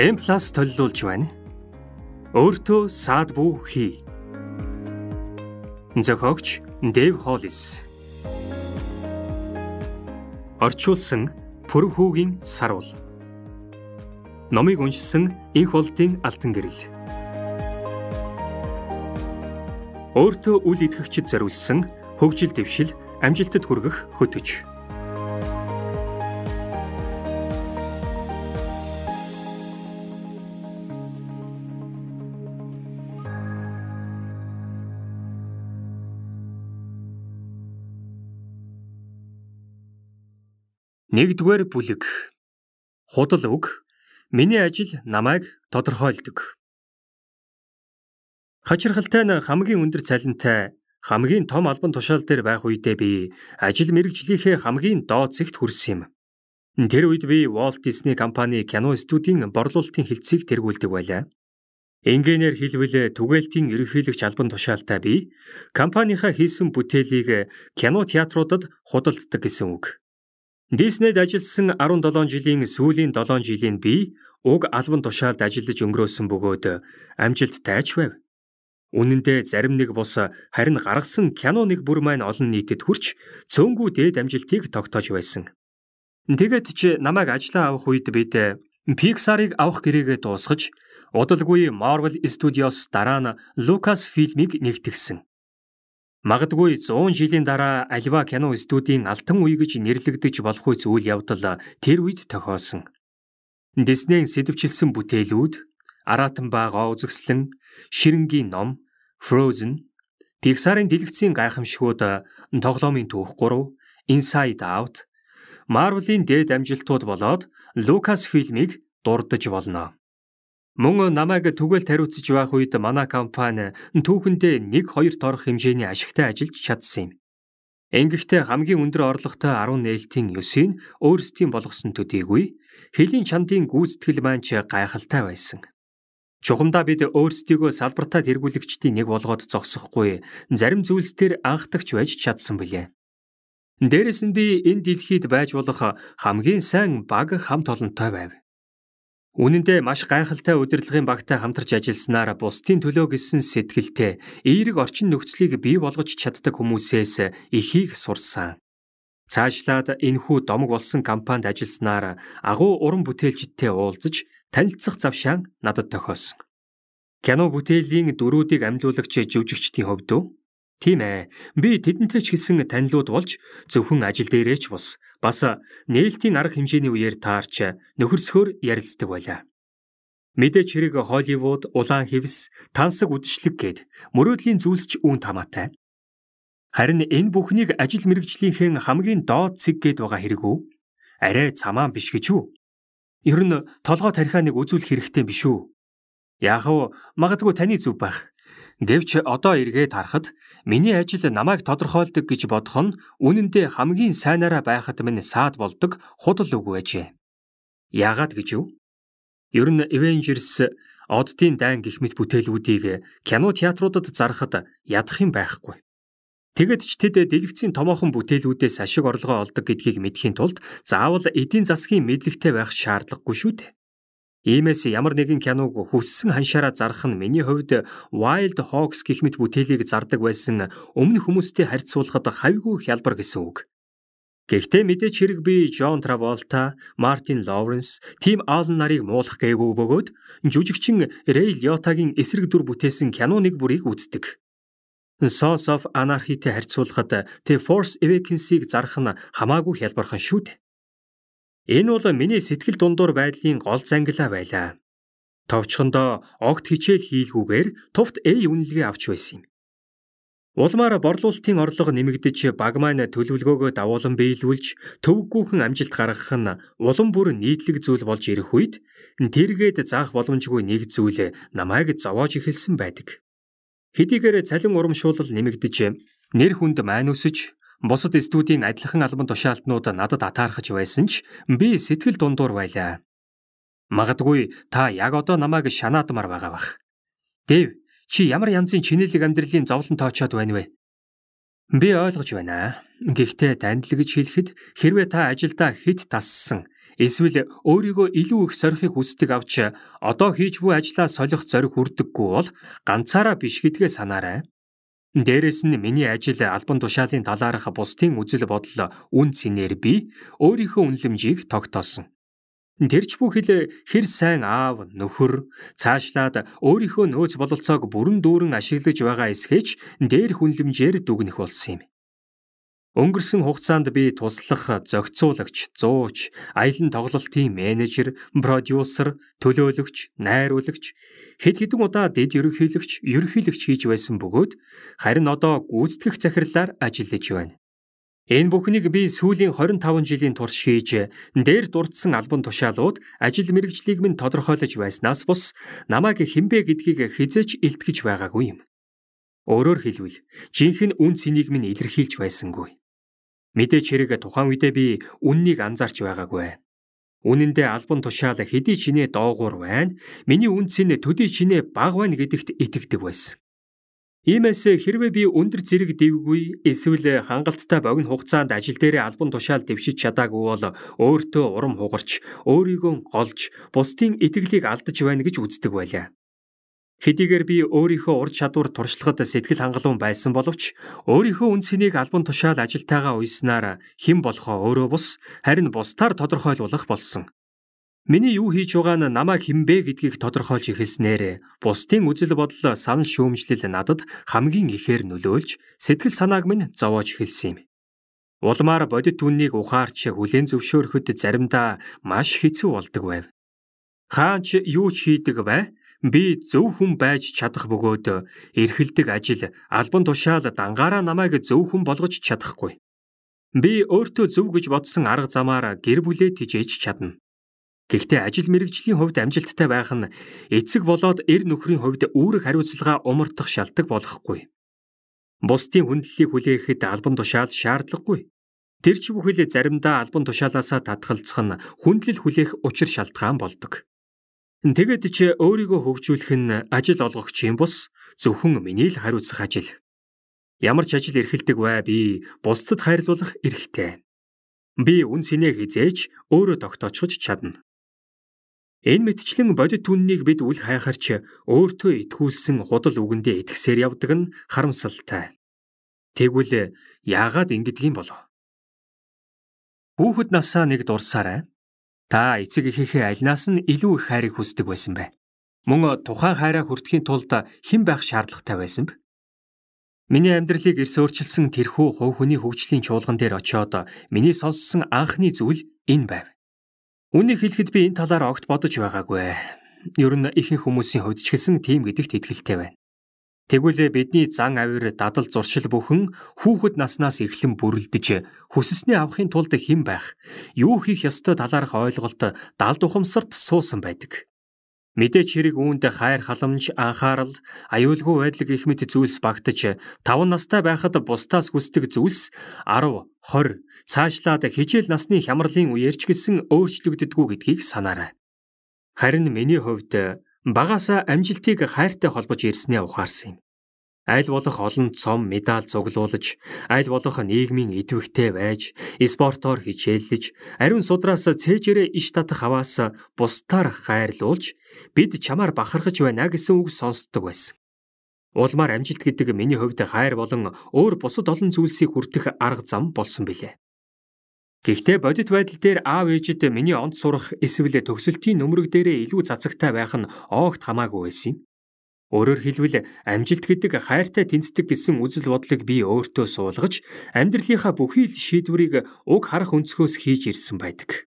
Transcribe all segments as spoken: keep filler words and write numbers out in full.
M+ төлөвлөж байна. Өөртөө саад бүү хий. Зохиогч Дэв Холлис. Орчуулсан Пүрхүүгийн Саруул. Номыг уншсан Инх Холдын Алтан Гэрэл. Өөртөө үл итгэгчид зориулсан хөгжил дэвшил амжилтад хүргэх хөтөч. Нэгдүгээр бүлэг. Худал үг. Миний ажил намайг тодорхойлдог. Хачирхалтай нь хамгийн өндөр цалинтай, хамгийн том албан тушаал дээр байх үедээ би ажил мэргэжлийнхээ хамгийн доод зэгт хүрсэн юм. Тэр үед би Walt Disney компани кино студийн борлуулалтын хэлтсийг тэргүүлдэг байлаа. Инженеэр хэлбэл түгээлтийн ерөнхийлөгч албан тушаалтай би компанийхаа хийсэн бүтээлийг кино театруудад худалддаг гэсэн үг. Disney-д ажилласан сарван долоон жилийн сүүлийн долоон жилийн би уг албан тушаалд ажиллаж өнгөрөөсөн бөгөөд амжилттай ч байв. Үнэн дээр зарим нэг бус харин гаргасан кино нэг бүр маань олон нийтэд хүрч цөөнгүй дээд амжилтыг тогтоож байсан. Тэгээд ч намайг ажлаа авах үед бид Pixar-ыг авах гэрээгээ дуусгаж удалгүй Marvel Studios дараа нь Lucas фильмийг нэгтгэсэн. Магадгүй зуун жилийн дараа альва кино студийн алтан үе гэж нэрлэгдэж болохгүй зүйл явдал тэр үед тохиолсон. Disney-ийн сэдвчилсэн бүтээлүүд, аратан бага үзэсгэлэн, ширэнгийн ном, Frozen, Pixar-ийн дэлгэцийн гайхамшигуд, тоглоомын түүх гурав, Inside Out, Marvel-ийн дээд амжилтууд болоод Lucas фильмийг дурдж болно. Мөн намайг түгэл тариуцж байх үед манай компани түүхэндээ нэг хоёр торох хэмжээний ашигтай ажиллаж чадсан юм. Ингэхдээ хамгийн өндөр орлоготой сарван нээлтийн нёсыг өөрсдийн болгосон төдийгүй хэлийн чандын гүйцэтгэл маань ч гайхалтай байсан. Чухамдаа бид өөрсдийгөө салбартаа тэргүүлэгчдийн нэг болгоод зогсохгүй зарим зүйлсээр анхдагч байж чадсан билээ. Дээрээс нь би энэ дэлхийд байж болох хамгийн сайн баг хамт олонтой байв. Үнэндээ маш гайхалтай удирдлагын багтай хамтарч ажилласнаар бусдын төлөө гэсэн сэтгэлтэй эерэг орчин нөхцөлийг бий болгож чаддаг хүмүүсээс ихийг сурсан. Цаашлаад энэхүү домог болсон компанид ажилласнаар агуу уран бүтээлчдтэй уулзаж танилцах завшаан надад тохиосон. Кино бүтээлийн дүрүүдийг амлуулагч жүжигчдийн хувьд үү? Тийм ээ, би тэдэнтэй ч гэсэн танилуд болж зөвхөн ажил дээрээ ч бус бас нээлтийн арга хэмжээний үеэр таарч нөхөрсгөр ярилцдаг байлаа. Мэдээч хэрэг Холливуд, улаан хевс, тансаг үдшилэг гээд мөрөөдлийн зүйлсч үүн тамаатай. Харин энэ бүхнийг ажил мэргэжлийнхэн хамгийн доод цэг гээд байгаа хэрэг үү? Арай цамаан биш гэж үү? Ер нь толгой тархиныг үзүүлэх хэрэгтэй биш үү? Яах вэ? Магадгүй таны зүв байх. Гэвч одоо эргээд харахад миний ажил намайг тодорхойлдог гэж бодох нь үнэндээ хамгийн сайнаараа байхад минь саад болдог худал үг байжээ. Яагаад гэж юу? Ер нь Avengers, Оддын дайн гэх мэт бүтээлүүдийг кино театруудад зарахад ядах юм байхгүй. Тэгэд ч тэд дэлгэцийн томоохон бүтээлүүдээс ашиг орлогоо олдог гэдгийг мэдхийн тулд заавал эдийн засгийн мэдлэгтэй байх шаардлагагүй шүү дээ. Иймээс ямар нэгэн киног хүссэн ханшаараа зарах нь миний хувьд Wild Hogs гэх мэт бүтээлийг зардаг байсан өмнөх хүмүүстэй харьцуулахад хавьгүй хялбар гэсэн үг. Гэхдээ мэдээч хэрэг би Жон Траволта, Мартин Лоуренс, Тим Аллен нарыг муулах гээгүй бөгөөд жүжигчин Рэй Лиотагийн эсрэг дүр бүтээсэн кино нэг бүрийг үздэг. Sons of Anarchy-тэй харьцуулахад The Force Awakens-ийг зарах нь хамаагүй хялбархан шүү дээ. Энэ бол миний сэтгэл дундуур байдлын гол зангилаа байлаа. Товчхондоо огт хичээл хийлгүүгээр туфт A үнэлгээ авч байсан юм. Улмаар борлуулалтын орлого нэмэгдэж баг маань төлөвлөгөөгөө давуулан биелүүлж төвөггүйхэн амжилт гаргах нь улам бүр нийтлэг зүйл болж ирэх үед тэргээд заах боломжгүй нэг зүйл намайг зовоож эхэлсэн байдаг. Хэдийгээр цалин урамшуулал нэмэгдэж нэр хүнд маань өсөж бусад студийн адилхан албан тушаалтнууд надад атаархаж байсан ч би сэтгэл дундуур байлаа. Магадгүй та яг одоо намайг шанаадмаар байгаа бах. Дэв, чи ямар янзын чинэлэг амьдралын зовлон тоочоод байна вэ? Би ойлгож байна. Гэхдээ танд л гэж хэлэхэд хэрвээ та ажилдаа хит тассан, Эсвэл өөрийгөө илүү их сорихыг хүсдэг авч одоо хийж буй ажлаа солих зориг хүрдэггүй бол ганцаараа биш гэдгээ санаарай. Дээрэс нь миний ажил албан тушаалын талаарх бусдын үзэл бодол үн цэнээр би өөрийнхөө үнэлэмжийг тогтоосон. Тэр ч бүхэл хэр сайн аав, нөхөр цаашлаад өөрийнхөө нөөц бололцоог бүрэн дүүрэн ашиглаж байгаа эсхэж дээр хүнлэмжээр дүгнэх болсон юм. Өнгөрсөн хугацаанд би туслах зохицуулагч, зууч, аялын тоглолтын менежер, продюсер, төлөөлөгч, найруулагч, хэд хэдэн удаа дэд ерөнхийлөгч, ерөнхийлөгч хийж байсан бөгөөд харин одоо гүйцэтгэх захирлаар ажиллаж байна. Энэ бүхнийг би сүүлийн двадцать пять жилийн турш хийж, дээр дурдсан албан тушаалууд ажил мэргэжлийг минь тодорхойлож байснаас бус намайг хинбэ гэдгийг хизээч илтгэж байгаагүй юм. Өөрөөр хэлбэл, жинхэнэ үн цэнийг минь илэрхийлж байсангүй. Мэдээч хэрэг тухайн үедээ би үннийг анзаарч байгаагүй. Үнэн дээр албан тушаал хэдий чинээ доогуур байна, миний үн цэнэ төдий чинээ бага байна гэдэгт итгэдэг байсан. Иймээс хэрвээ би өндөр зэрэг дэвгүй эсвэл хангалттай богино хугацаанд ажил дээрээ албан тушаал дэвшиж чадаагүй бол өөртөө урам хугарч, өөрийгөө голж, бусдын итгэлийг алдаж байна гэж үздэг байлаа. Хэдийгээр би өөрийнхөө ур чадвар туршлагад сэтгэл хангалуун байсан боловч өөрийнхөө үнцнийг албан тушаал ажилтайгаа уйснаар хэн болохоо өөрөө бус харин бусдаар тодорхойлуулах болсон. Миний юу хийж байгаа нь намайг хинбэ гэдгийг тодорхойлж ихэлснээр бусдын үзэл бодол санал шүүмжлэл надад хамгийн ихээр нөлөөлж сэтгэл санааг минь зовоож эхэлсэн юм. Улмаар бодит түүнийг ухаарч хүлээн зөвшөөрөхөд заримдаа маш хэцүү болдог байв. Хаач юу ч хийдэг бай би зөв хүн байж чадах бөгөөд эрхэлдэг ажил албан тушаал дангаараа намайг зөв хүн болгож чадахгүй. Би өөртөө зөв гэж бодсон арга замаараа гэр бүлээ тэжээж чадна. Гэхдээ ажил мэргэжлийн хувьд амжилттай байх нь эцэг болоод эр нөхрийн хувьд үүрэг хариуцлагаа умартах шалтгаан болохгүй. Бусдын хүндлэлийг хүлээхэд албан тушаал шаардлагагүй. Тэр ч бүхэл заримдаа албан тушаалаасаа татгалзах нь хүндлэл хүлээх учир шалтгаан болдог. Тэгээд ч өөрийгөө хөгжүүлэх нь ажил олгогчийн бус зөвхөн миний л хариуцах ажил. Ямар ч ажил эрхэлдэг бай би бусдад хайрлуулах эрхтэй. Би үн сэнэ хизээж өөрөө тогтоочгож чадна. Энэ мэтчлэн бодит үннийг бид үл хайхарч өөртөө итгүүлсэн худал үгэндээ итгэсээр явдаг нь харамсалтай. Тэгвэл яагаад ингэдэг юм болов? Хүүхэд насаа нэг дурсаарай. Та эцэг эхийнхээ альнаас нь илүү их хайрыг хүсдэг байсан бай. Мөн тухайн хайраа хүртэхийн тулд хэн байх шаардлагатай байсан бэ? Миний амьдралыг эрс өөрчилсөн тэрхүү хов хүний хөгжлийн чуулган дээр очиод миний сонссон анхны зүйл энэ байв. Үнийг хэлэхэд би энэ талаар огт бодож байгаагүй. Ер нь ихэнх хүмүүсийн хувьд ч гэсэн тийм гэдэгт итгэлтэй байна. Тэгвэл бидний зан авир дадал зуршил бүхэн хүүхэд наснаас эхлэн бүрлдэж хүссэний авахын тулд хэн байх, юу хийх ёстой талаарх ойлголт далд ухамсарт суусан байдаг. Мэдээч хэрэг үүнд хайр халамж, анхаарал, аюулгүй байдлыг их мэт зүйлс багтаж, таван настай байхад бусдаас хүсдэг зүйлс десять, двадцать цаашлаад хичээл насны хямралын үеэр ч гэсэн өөрчлөгддөггүй гэдгийг санаарай. Харин миний хувьд багаасаа амжилтыг хайртай холбож ирснээ ухаарсан юм. Айл болох олон цом медаль цуглуулж, айл болох нийгмийн идэвхтэй байж, спортоор хичээллэж, ариун судраас цээжээрээ иш татах хаваас бусдаар хайрлуулж, бид чамаар бахархаж байна гэсэн үг сонсдог байсан. Улмаар амжилт гэдэг миний хувьд хайр болон өөр бусад олон зүйлсийг хүртэх арга зам болсон билээ. Гэхдээ бодит байдал дээр аав ээжид миний онц сурах эсвэл төгсөлтийн нөмрөг дээрээ илүү цацагтай байх нь огт хамаагүй байсан юм. Өөрөөр хэлбэл амжилт гэдэг хайртай тэнцдэг гэсэн үзэл бодлыг би өөртөө суулгаж, амьдралынхаа бүхий л шийдвэрийг уг харах өнцгөөс хийж ирсэн байдаг.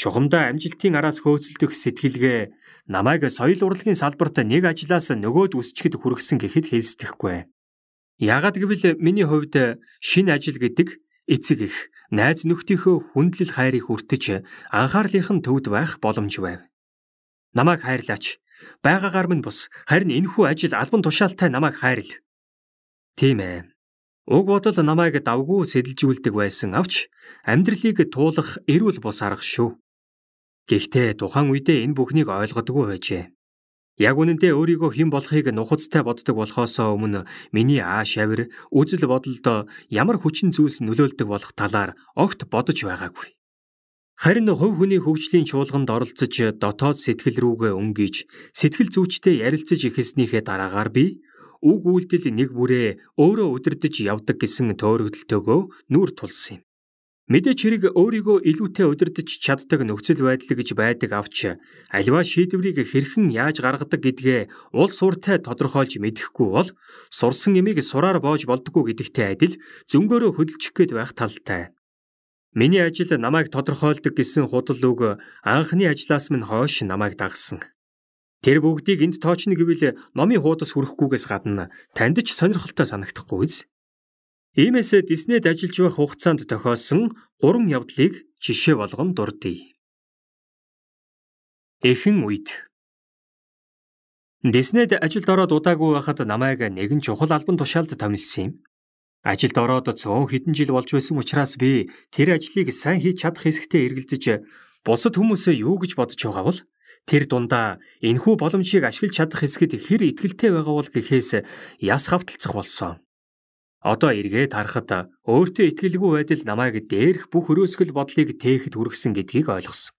Чухамдаа амжилтын араас хөөцөлдөх сэтгэлгээ намайг соёл урлагийн салбарт нэг ажлаас нөгөөд үсчгэд хүргэсэн гэхэд хэлсдэхгүй. Яагаад гэвэл миний хувьд шинэ ажил гэдэг эцэг эх, найз нөхдийнхөө хүндлэл хайрыг хүртэж, анхаарлынх нь төвд байх боломж байв. Намайг хайрлаач. Байгаагаар минь бус харин энэхүү ажил албан тушаалтай намайг хайрл. Тийм ээ. Уг бодол намайг давгүй сэлэлжүүлдэг байсан авч амьдралыг туулах эрүүл бус арга шүү. Гэхдээ тухайн үедээ энэ бүхнийг ойлгодгүй байжээ. Яг үнэндээ өөрийгөө хэн болохыг нухацтай боддог болохоос өмнө миний ааш авир үзэл бодолд ямар хүчин зүйлс нөлөөлдөг болох талаар огт бодож байгаагүй. Харин хувь хүний хөгжлийн чуулганд оролцож дотоод сэтгэл рүүгээ өнгийж сэтгэл зүйчтэй ярилцаж эхэлснийхээ дараагаар би үг үйлдэл нэг бүрээ өөрөө удирдах явдаг гэсэн төөрөгдөлтөөгөө нүүр тулсан юм. Мэдээч хэрэг өөрийгөө илүүтэй удирдах чаддаг нөхцөл байдал гэж байдаг авч аливаа шийдвэрийг хэрхэн яаж гаргадаг гэдгээ улс уртай тодорхойлж мэдэхгүй бол сурсан эмийг сураар боож болдгоо гэдэгтэй адил зөнгөөрөө хөдөлчих гээд байх талтай. Миний ажил намайг тодорхойлдог гэсэн худал үг анхны ажлаас минь хойш намайг дагсан. Тэр бүгдийг энд тоочно гэвэл номын хуудас хүрхгүйгээс гадна танд ч сонирхолтой санагдахгүй биз? Иймээс Disney-д ажиллаж байх хугацаанд тохиолсон гурван явдлыг жишээ болгон дурдъя. Эхэн үед Disney-д ажилд ороод удаагүй байхад намайг нэгэн чухал албан тушаалд томилсон юм. Ажилд ороод цөөн хэдэн жил болж байсан учраас би тэр ажлыг сайн хийж чадах хэсэгтээ эргэлзэж, бусад хүмүүсээ юу гэж бодож байгаа бол тэр дундаа энэхүү боломжийг ашиглаж чадах хэсгэд хэр итгэлтэй байгаа бол гэхээс яс хавталцах болсон. Одоо эргээд харахад өөртөө итгэлгүй байдал намайг дээрх бүх өрөөсгөл бодлыг тээхэд хүргэсэн гэдгийг ойлгосон.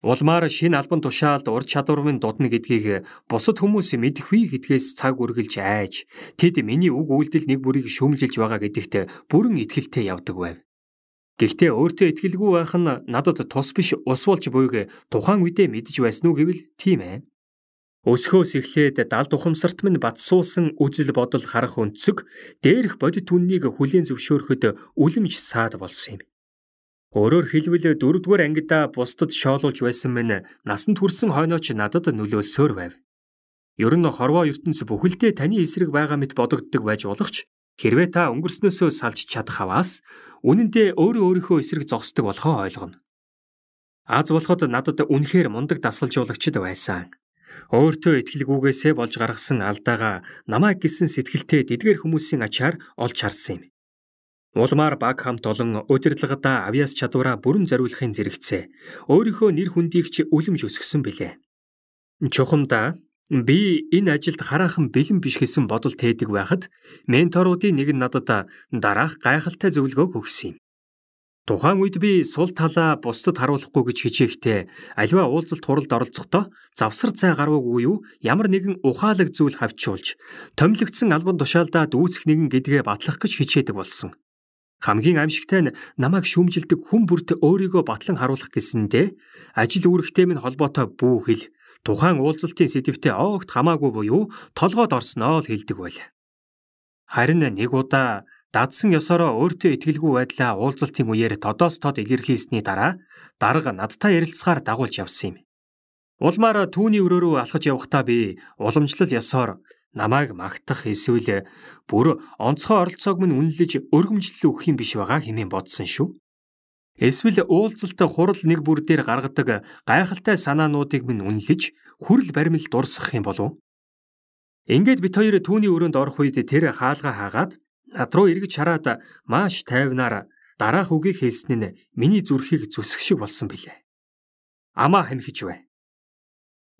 Улмаар шинэ албан тушаалд ур чадвар минь дутна гэдгийг бусад хүмүүс мэдэхгүй гэдгээс цаг үргэлж айж, тэд миний үг үйлдэл нэг бүрийг шүүмжилж байгаа гэдэгт бүрэн итгэлтэй явдаг байв. Гэхдээ өөртөө итгэлгүй байх нь надад тус биш ус болж буйг тухайн үедээ мэдж байсан уу гэвэл тийм ээ. Өсөхөөс эхлээд далд ухамсарт минь батсуулсан үзэл бодол харах өнцөг дээрх бодит үннийг хүлээн зөвшөөрөхөд үлэмж саад болсон юм. Өөрөөр хэлбэл дөрөвдүгээр ангидаа бусдад шоолуулж байсан мэн насанд хүрсэн хойноч надад нөлөөсөөр байв. Ер нь хорвоо ертөнц бүхэлдээ таны эсрэг байгаа мэт бодогддог байж болох ч хэрвээ та өнгөрснөөсөө салж чадах хаваас үнэн дээр өөрөө өөрийнхөө эсрэг зогсдог болохоо ойлгоно. Аз болоход надад үнэхээр мундаг дасгалжуулагчд байсан. Өөртөө итгэлгүйгээсээ болж гаргасан алдаагаа намайг гэсэн сэтгэлтэй эдгээр хүмүүсийн ачаар олж харсан юм. Улмаар баг хамт олон удирдлагадаа авьяас чадвараа бүрэн зориулахын зэрэгцээ өөрийнхөө нэр хүндийг ч үлэмж өсгсөн билээ. Чухамдаа би энэ ажилд хараахан бэлэн биш гэсэн бодол тээдэг байхад менторуудын нэг нь надад дараах гайхалтай зөвлөгөө өгсөн юм. Тухайн үед би сул талаа бусдад харуулахгүй гэж хичээхдээ аливаа уулзалт хуралд оролцохдоо завсар цай гарваагүй юу ямар нэгэн ухаалаг зүйл хавчуулж томилогдсон албан тушаалдаа дүүцэх нэгэн гэдгээ батлах гэж хичээдэг болсон. Хамгийн аимшигтай нь намайг шүүмжилдэг хүн бүрт өөрийгөө батлан харуулах гэсэндээ ажил үүрэгтэй минь холбоотой бүү хэл тухайн уулзалтын сэдвтэ оогт хамаагүй буюу толгойд орсноо л хэлдэг байл. Харин нэг удаа дадсан ёсороо өөртөө итгэлгүй байдлаа уулзалтын үеэр тодоос тод илэрхийлсний дараа дарга надтай ярилцсаар дагуулж явсан юм. Улмаараа түүний өрөө рүү алхаж явахдаа би уламжлал ёсоор намайг магтах эсвэл бүр онцгой оролцоог минь үнэлж өргөмжлөл өгөх юм биш байгаа хэмээн бодсон шүү. Эсвэл уулзалт хурал нэг бүр дээр гаргадаг гайхалтай санаануудыг минь үнэлж хүрл баримл дурсах юм болов. Ингээд бит хоёр түүний өрөөнд орох үед тэр хаалгаа хаагаад над руу эргэж хараад маш тайвнаар дараах үгийг хэлсэн нь миний зүрхийг зүсэх шиг болсон билээ. Амаа хэмхэж байна.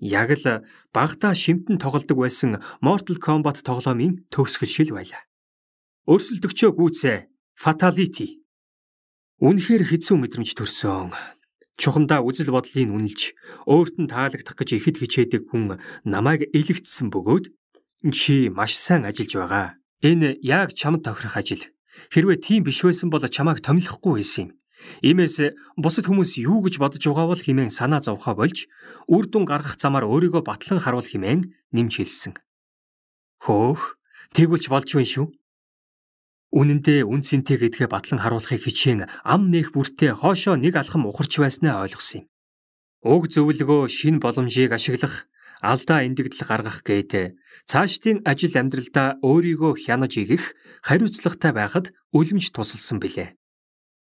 Яг л багтаа шимтэн тоглодог байсан Mortal Kombat тоглоомын төгсгөл шил байлаа. Өрсөлдөгчөө гүйцээ, Fatality. Үнэхээр хэцүү мэдрэмж төрсөн. Чухамдаа үзэл бодлын үнэлж, өөрт нь таалагдах гэж ихэд хичээдэг хүн намайг илэгцсэн бөгөөд чи маш сайн ажиллаж байгаа. Энэ яг чамд тохирох ажил. Хэрвээ тийм биш байсан бол чамайг томилохгүй байсан юм. Иймээс бусад хүмүүс юу гэж бодож байгаа бол хэмээн санаа зовхоо болж үр дүн гаргах замаар өөрийгөө батлан харуул хэмээн нэмж хэлсэн. Хөөх, тэгвэлж болж байна шүү. Үнэн дээр үн цэнтэй гэдгээ батлан харуулахыг хичээн ам нээх бүртээ хоошоо нэг алхам ухарч байснаа ойлгосон юм. Уг зөвлөгөө шин боломжийг ашиглах, алдаа эндэгдэл гаргах гэдэг цаашдын ажил амьдралдаа өөрийгөө хянаж игэх хариуцлагатай байхад үлэмж тусалсан билээ.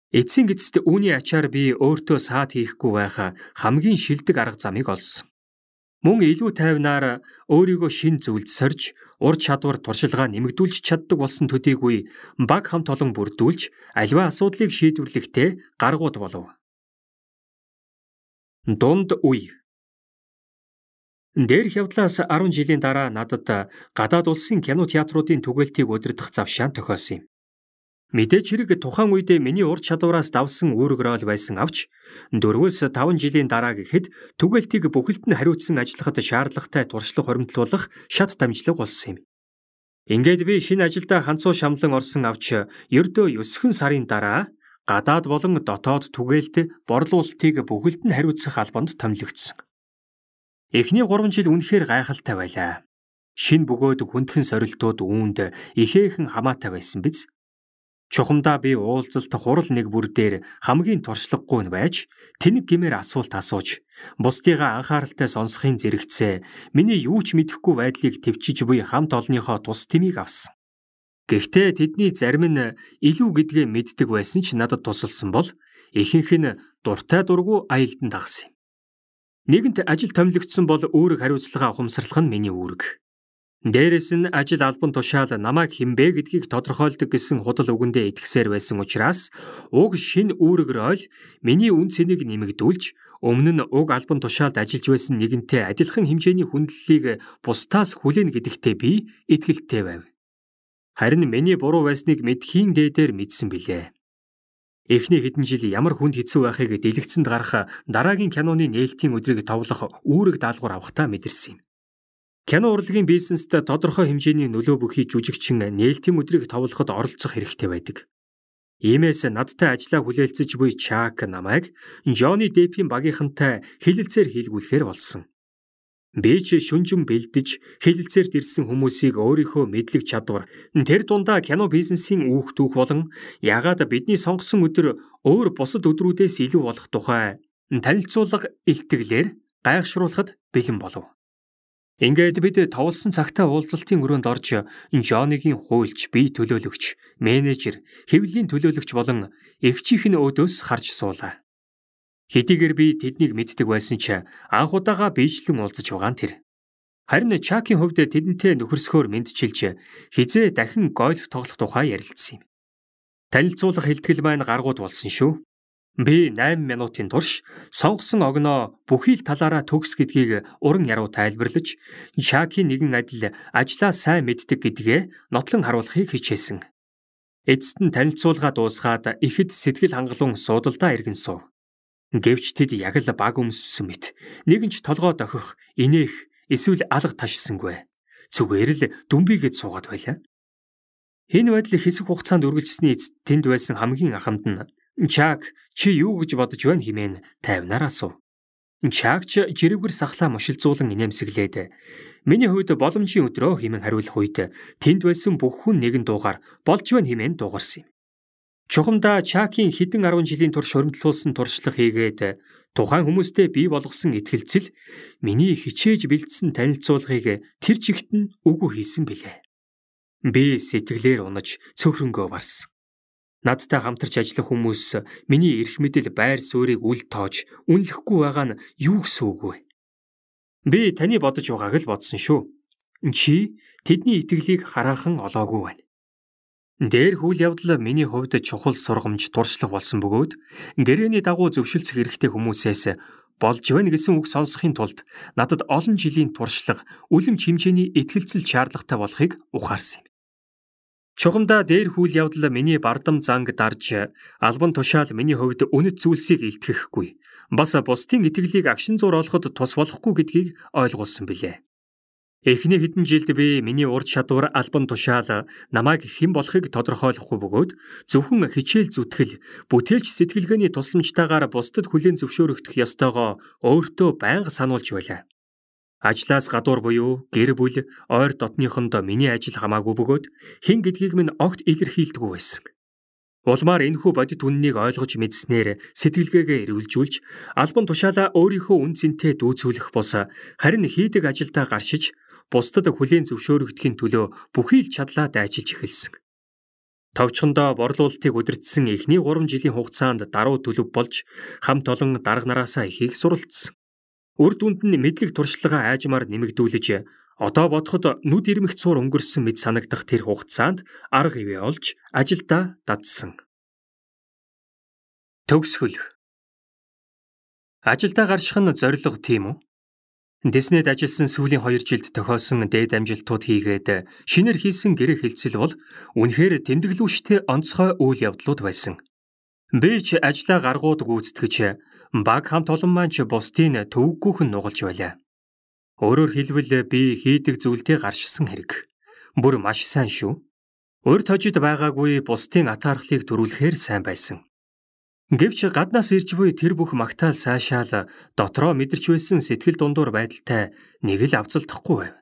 Эцсийн эцэст үүний ачаар би өөртөө саад хийхгүй байх хамгийн шилдэг арга замыг олсон. Мөн илүү тайвнаар өөрийгөө шин зүйлд сорж, ур чадвар туршилгаа нэмэгдүүлж чаддаг болсон төдийгүй баг хамт олон бүрдүүлж, аливаа асуудлыг шийдвэрлэхдээ гаргууд болов. Дунд үе. Дээрх явдлаас арван жилийн дараа надад гадаад улсын кино театруудын түгээлтийг удирдах завшаан тохиосон юм. Мэдээж хэрэг тухайн үедээ миний ур чадвараас давсан үүрэгрэл байсан авч дөрвөөс таван жилийн дараа гэхэд түгээлтийг бүхэлд нь хариуцсан ажиллахад шаардлагатай туршлага хоримтлуулах шат дамжлаг болсон юм. Ингээд би шинэ ажилдаа ханцуу шамлан орсон авч ердөө өсгөн сарын дараа гадаад болон дотоод түгээлт борлуулалтыг бүхэлд нь хариуцах албанд томилогдсон. Эхний гурван жил үнэхээр гайхалтай байлаа. Шинэ бөгөөд хүндхэн сорилтууд үүнд ихээхэн хамаатай байсан биз. Чухамдаа би уулзалт хурал нэг бүр дээр хамгийн туршлагагүй нь байж, тэнэг гэмээр асуулт асууж, бусдыгаа анхааралтай сонсохын зэрэгцээ миний юу ч мэдэхгүй байдлыг төвчиж буй хамт олонныхоо тус тэмийг авсан. Гэхдээ тэдний зарим нь илүү гэдгээ мэддэг байсан ч надад тусалсан бол ихэнх нь дуртай дургүй аялдан тагсан. Нэгэнт ажил томилогдсон бол үүрэг хариуцлагаа ухамсарлах нь миний үүрэг. Дээрээс нь ажил албан тушаал намайг хинбэ гэдгийг тодорхойлдог гэсэн худал үгэндээ итгэсээр байсан учраас уг шинэ үүрэгрэл миний үн цэнийг нэмэгдүүлж, өмнө нь уг албан тушаалд ажиллаж байсан нэгэнтэй адилхан хэмжээний хүндлэлийг бусдаас хүлээн гэдэгтээ би итгэлтэй байв. Харин миний буруу байсныг мэдхийн дээдээр мэдсэн билээ. Эхний хэдэн жил ямар хүнд хэцүү байхыг дэлгэцэнд гарах дараагийн киноны нээлтийн өдрийг товлох үүрэг даалгавар авахтаа мэдэрсэн юм. Кино урлагийн бизнестэй тодорхой хэмжээний нөлөө бүхий жүжигчин нээлтийн өдрийг товлоход оролцох хэрэгтэй байдаг. Иймээс надтай ажиллаа хүлээлцэж буй Чак намайг Жони Деппийн багийнхантай хилэлцээр хийлгүүлэхээр болсон. Би ч шүнжин бэлдэж хилэлцээрт ирсэн хүмүүсийг өөрийнхөө мэдлэг чадвар, тэр дундаа кино бизнесийн үүх түүх болон ягаад бидний сонгосон өдөр өөр бусад өдрүүдээс илүү болох тухай танилцуулга илтгэлээр гайхшруулахад бэлэн болов. Ингээд бид товлсон цагтаа уулзалтын өрөөнд орж, Жонигийн хуульч, бие төлөөлөгч, менежер, хэвлэлийн төлөөлөгч болон эгчийнх нь өөдөөс харж суулаа. Хэдийгээр би тэднийг мэддэг байсан ч анх удаага бичлэн уулзаж байгаа нь тэр. Харин Чакийн хувьд тэдэнтэй нөхөрсгөөр мэдчилж, хизээ дахин гольф тоглох тухай ярилцсан юм. Танилцуулах хэлтгэл маань гаргууд болсон шүү. Би найм минутын турш сонгосон огноо бүхий л талаараа төгс гэдгийг уран яруу тайлбарлаж, Чакийн нэгэн адил ажлаа сайн мэддэг гэдгээ нотлон харуулахыг хичээсэн. Эцэст нь танилцуулга дуусгаад ихэд сэтгэл хангалуун суудалдаа иргэн суув. Гэвч тэд яг л баг өмссөн мэт нэгэн ч толгой дохих, инээх, эсвэл алга ташсангүй. Зүгээр л дүмбийгээд суугаад байлаа. Энэ байдал хэсэг хугацаанд үргэлжилсэний эцэст тэнд байсан хамгийн ахамд нь Чак, чи юу гэж бодож байна хэмээн тайвнаар асуув. Чак ч жирүүгэр сахлаа мушилзуулан инээмсэглээд, миний хувьд боломжийн өдрөө хэмээн хариулах үед тэнд байсан бүх хүн нэгэн дуугаар болж байна хэмээн дуугарсан юм. Чухамдаа Чакийн хэдэн арван жилийн турш хуримтлуулсан туршлага хийгээд тухайн хүмүүстэй бий болгосон итгэлцэл миний хичээж бэлдсэн танилцуулгыг тэр чигт нь үгүй хийсэн билээ. Би сэтгэлээр унаж цөхрөнгөө барсан. Надтай хамтарч ажиллах хүмүүс миний эрх мэдэл байр суурийг үл тоож, үнэлэхгүй байгаа нь юу гэсэн үг вэ? Би таны бодож байгааг л бодсон шүү. Чи тэдний итгэлийг хараахан олоогүй байна. Дээр хүл явдал миний хувьд чухал сургамж туршлага болсон бөгөөд гэрээний дагуу зөвшөлдсөх эрхтэй хүмүүсээс болж байна гэсэн үг сонсохын тулд надад олон жилийн туршлага, үлэм хэмжээний итгэлцэл шаардлагатай болохыг ухаарсан юм. Чухамдаа дээр хүл явдал миний бардам занг дарж, албан тушаал миний хувьд үнэт зүйлсийг илтгэхгүй, бас бусдын итгэлийг агшин зуур олоход тус болохгүй гэдгийг ойлгуулсан билээ. Эхний хэдэн жилд би миний ур чадвар албан тушаал намайг хэн болохыг тодорхойлохгүй бөгөөд зөвхөн хичээл зүтгэл, бүтээлч сэтгэлгээний тусламжтайгаар бусдад хүлээн зөвшөөрөгдөх ёстойгоо өөртөө байнга сануулж байлаа. Ажлаас гадуур буюу гэр бүл, ойр дотныхонд миний ажил хамаагүй бөгөөд хэн гэдгийг минь огт илэрхийлдэггүй байсан. Улмаар энэхүү бодит үннийг ойлгож мэдснээр сэтгэлгээгээ эрүүлжүүлж, албан тушаалаа өөрийнхөө үн цэнтэй дүүцүүлэх бос харин хийдэг ажилдаа гаршиж, бусдад хүлээн зөвшөөрөгдөхийн төлөө бүхий л чадлаа дайчилж эхэлсэн. Товчхондоо борлуулалтыг удирдсан эхний гурван жилийн хугацаанд даруй төлөв болж, хамт олон дарга нараасаа ихийг суралцсан. Урд үнд нь мэдлэг туршлагаа аажмаар нэмэгдүүлж, одоо бодоход нүд ирмэх цуур өнгөрсөн мэт санагдах тэр хугацаанд арга ивэ олж ажилдаа дадсан. Төгсгөл. Ажилдаа гарших нь зорилго тийм үү? Disney-д ажилласан сүүлийн хоёр жилд тохиолсон дээд амжилтууд хийгээд шинээр хийсэн гэрээ хэлцэл бол үнэхээр тэмдэглүүлштэй онцгой үйл явдлууд байсан. Би ч ажлаа гаргууд гүйцэтгэж, баг хамт олон маань ч бусдын төвөггүйхэн нугалж байлаа. Өөрөөр хэлбэл би хийдэг зүйлдээ гарчсан хэрэг. Бүр маш сайн шүү. Урд хожид байгаагүй бусдын атаархлыг төрүүлэхээр сайн байсан. Гэвч гаднаас ирж буй тэр бүх магтаал сайшаал дотроо мэдэрч байсан сэтгэл дундуур байдалтай нэг л авцалдахгүй байв.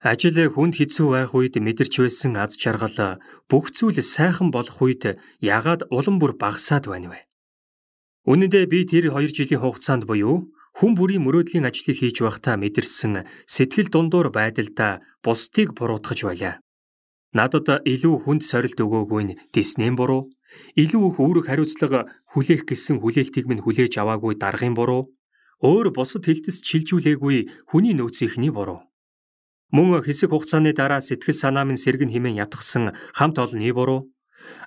Ажил хүнд хэцүү байх үед мэдэрч байсан аз жаргал бүх зүйл сайхан болох үед ягаад улам бүр багасаад байна вэ? Үнэндээ би тэр хоёр жилийн хугацаанд буюу хүн бүрийн мөрөөдлийн ажлыг хийж байхдаа мэдэрсэн сэтгэл дундуур байдалтай бусдыг буруутгаж байлаа. Надад илүү хүнд сорилт өгөөгүй нь Disney буруу. Илүү их үүрэг хариуцлага хүлээх гэсэн хүлээлтийг минь хүлээж аваагүй даргын буруу, өөр бусад хилтэс чилжүүлээгүй хүний нөөцийнхний буруу. Мөн хэсэг хугацааны дараа сэтгэл санаа минь сэргэн хэмээн ятгсан хамт олонний буруу,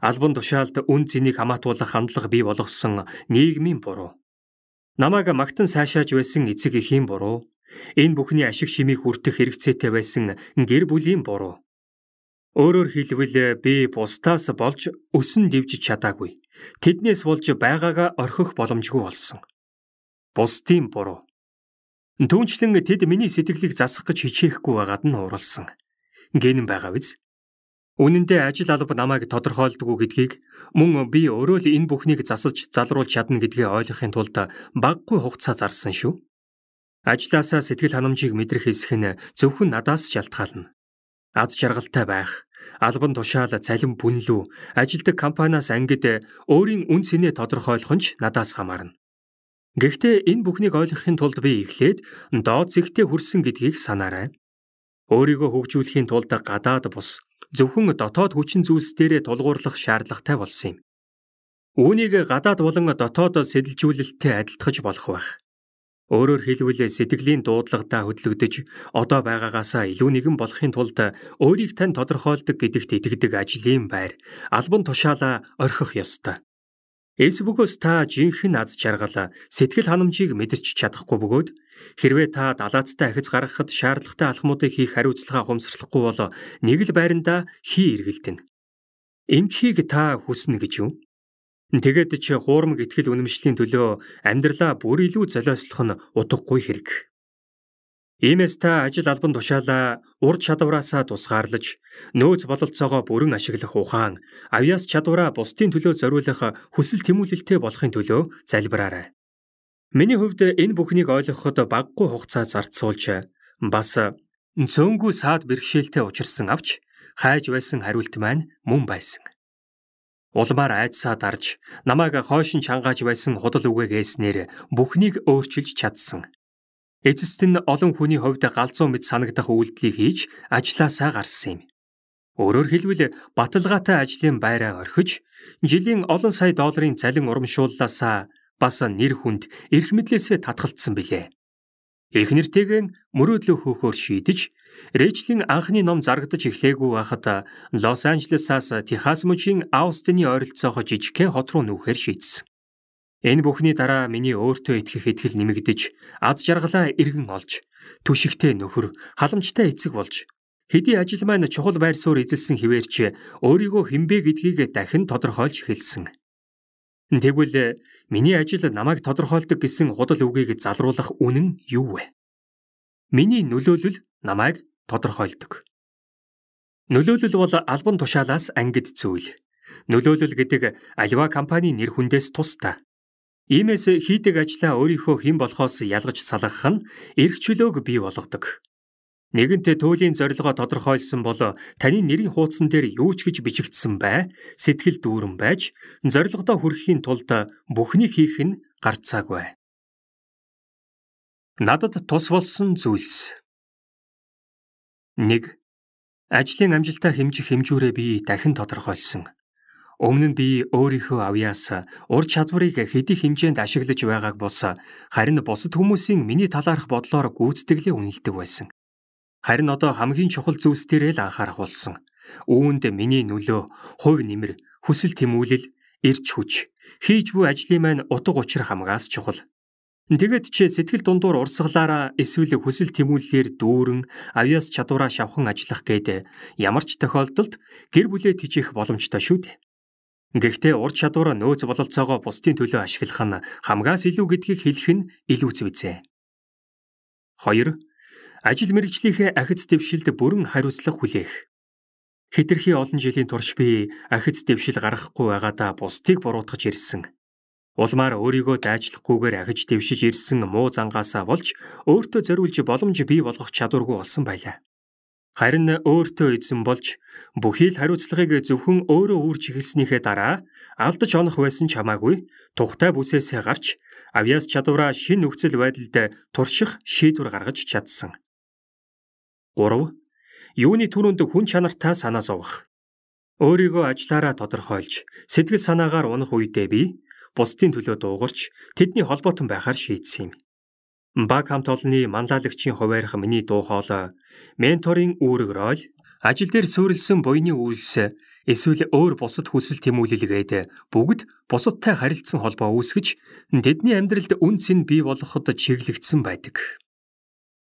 албан тушаалд үн цэнийг хамаатуулах хандлага бий болгосон нийгмийн буруу. Намайг магтан сайшааж байсан эцэг эхийн буруу, энэ бүхний ашиг шимийг хүртэх хэрэгцээтэй байсан гэр бүлийн буруу. Өөрөөр хэлбэл би бусдаас болж өсөн дэвжиж чадаагүй. Тэднээс болж байгаагаа орхих боломжгүй болсон. Бусдын буруу. Түүнчлэн тэд миний сэтгэлийг засах гэж хичээхгүй байгаад нь уралсан. Гэнэн байгаа биз? Үнэндээ ажил алба намайг тодорхойлдгүй гэдгийг мөн би өөрөө л энэ бүхнийг засаж залруулж чадна гэдгийг ойлгохын тулд багагүй хугацаа зарсан шүү. Ажлаасаа сэтгэл ханамжийг мэдрэх хэсэг нь зөвхөн надаас шалтгаална. Аз жаргалтай байх, албан тушаал цалин бүнлүү, ажилдаг компаниас ангид өөрийн үн цэнэ тодорхойлох нь ч надаас хамаарна. Гэхдээ энэ бүхнийг ойлгохын тулд би эхлээд доод зэгтээ хүрсэн гэдгийг санаарай. Өөрийгөө хөгжүүлэхийн тулд гадаад бус, зөвхөн дотоод хүчин зүйлс дээрээ тулгуурлах шаардлагатай болсон юм. Үүнийг гадаад болон дотоод сэтэлжүүлэлттэй адилтгаж болох байх. Өөрөөр хэлбэл сэтгэлийн дуудлагадаа хөдлөгдөж, одоо байгаагаасаа илүү нэгэн болохын тулд өөрийг тань тодорхойлдог гэдэгт итгэдэг ажлын байр, албан тушаалаа орхих ёстой. Эсвэгөөс та жинхэнэ аз жаргал, сэтгэл ханамжийг мэдэрч чадахгүй бөгөөд, хэрвээ та далаацтай ахиц гаргахад шаардлагатай алхмуудыг хийх хариуцлагаа гомсрлохгүй бол нэг л байрандаа хий эргэлдэнэ. Эндхийг та хүснэ гэж юу? Тэгээд ч хуурмаг ихтгэл үнэмшлийн төлөө амьдралаа бүр илүү золиослох нь утгагүй хэрэг. Иймээс та ажил албан тушаалаа ур чадвараасаа тусгаарлаж, нөөц бололцоогоо бүрэн ашиглах ухаан, авьяас чадвараа бусдын төлөө зориулах хүсэл тэмүүлэлтэй болохын төлөө залбираарай. Миний хувьд энэ бүхнийг ойлгоход багагүй хугацаа зарцуулж, бас цөөнгүй саад бэрхшээлтэй учирсан авч, хайж байсан хариулт маань мөн байсан. Улмаар айдсаа дарж, намайг хойшин чангааж байсан худал үгээгээснээр бүхнийг өөрчилж чадсан. Эцэст нь олон хүний хувьд галзуу мэт санагдах үйлдэлийг хийж, ажилласаа гарсан юм. Өөрөөр хэлбэл баталгаатай ажлын байраа орхиж, жилийн олон сая долларын цалин урамшууллаасаа бас нэр хүнд эрх мэдлээсээ татгалцсан билээ. Эхнэртэйгээ мөрөөдлөө хөөхөөр шийдэж, Рэйчлийн анхны ном зарагдаж эхлээгүй байхад Лос-Анжелесаас Техас мужийн Аустины ойролцоох жижигхэн хот руу нүүхээр шийдсэн. Энэ бүхний дараа миний өөртөө итгэх итгэл нэмэгдэж, аз жаргалаа эргэн олж, түшигтэй нөхөр, халамжтай эцэг болж, хэдий ажил маань чухал байр суурь эзэлсэн хിവэрч өөрийгөө хинбэ гэдгийг дахин тодорхойлж эхэлсэн. Тэгвэл миний ажил намайг тодорхойлдог гэсэн худал үгийг залруулах үнэн юу вэ? Миний нөлөөлөл намайг тодорхойлдог. Нөлөөлөл бол албан тушаалаас ангид зүйл. Нөлөөлөл гэдэг альва компанийн нэр хүндээс тусдаа. Иймээс хийдэг ажлаа өөрийнхөө хэн болохоос ялгаж салгах нь эрх чөлөөг бий болгодог. Нэгэнтээ туулийн зорилгоо тодорхойлсон бол таны нэрийн хуудсан дээр юу ч гэж бичигдсэн бай, сэтгэл дүүрэн байж, зорилгодоо хүрэхийн тулд бүхнийг хийх нь гарцаагүй. Надад тус болсон зүйлс. Нэг. Ажлын амжилтаа хэмжих хэмжүүрээ би дахин тодорхойлсон. Өмнө нь би өөрийнхөө авьяас, ур чадварыг хэдий хэмжээнд ашиглаж байгааг бус, харин бусад хүмүүсийн миний талаарх бодлоор гүйцэтгэлээ үнэлдэг байсан. Харин одоо хамгийн чухал зүйлс дээрээ л анхаарах болсон. Үүнд миний нөлөө, хувь нэмэр, хүсэл тэмүүлэл, эрч хүч, хийж буй ажлын маань утга учир хамгаас чухал. Тэгээд ч сэтгэл дундуур урсгалаараа эсвэл хүсэл тэмүүлэлээр дүүрэн авьяас чадвараа шавхан ажиллах гэдэг ямар ч тохиолдолд гэр бүлээ тэжээх боломжтой шүү дээ. Гэхдээ ур чадвараа нөөц бололцоогоо бусдын төлөө ашиглах нь хамгаас илүү гэдгийг хэлэх нь илүү зүйтэй. Хоёр, ажил мэргэжлийнхээ ахиц дэвшилд бүрэн хариуцлага хүлээх. Хэтэрхий олон жилийн турш би ахиц дэвшил гаргахгүй байгаадаа бусдыг буруутгаж ирсэн. Улмаар өөрийгөө дайжлахгүйгээр ахиж дэвшиж ирсэн муу зангаасаа болж өөртөө зориулж боломж бий болгох чадваргүй болсон байлаа. Харин өөртөө эзэн болж бүхий л хариуцлагыг зөвхөн өөрөө үүрч эхэлснийхээ дараа алдаж онох байсан ч хамаагүй тухтай бүсээсээ гарч авьяас чадвараа шинэ нөхцөл байдалд турших шийдвэр гаргаж чадсан. Гурав, юуны түрүүнд хүн чанартаа санаа зовох. Өөрийгөө ажлаараа тодорхойлж сэтгэл санаагаар унах үедээ би бусдын төлөө дуугарч тэдний холбоотон байхаар шийдсэн юм. Баг хамт олонны манлайлагчийн хуваарх миний дуу хоолой, менторын үүрэг роль, ажил дээр суурилсан буйны үйлс, эсвэл өөр бусад хүсэл тэмүүлэлгээд бүгд бусадтай харилцсан холбоо үүсгэж тэдний амьдралд үн цэн бий болгоход чиглэгдсэн байдаг.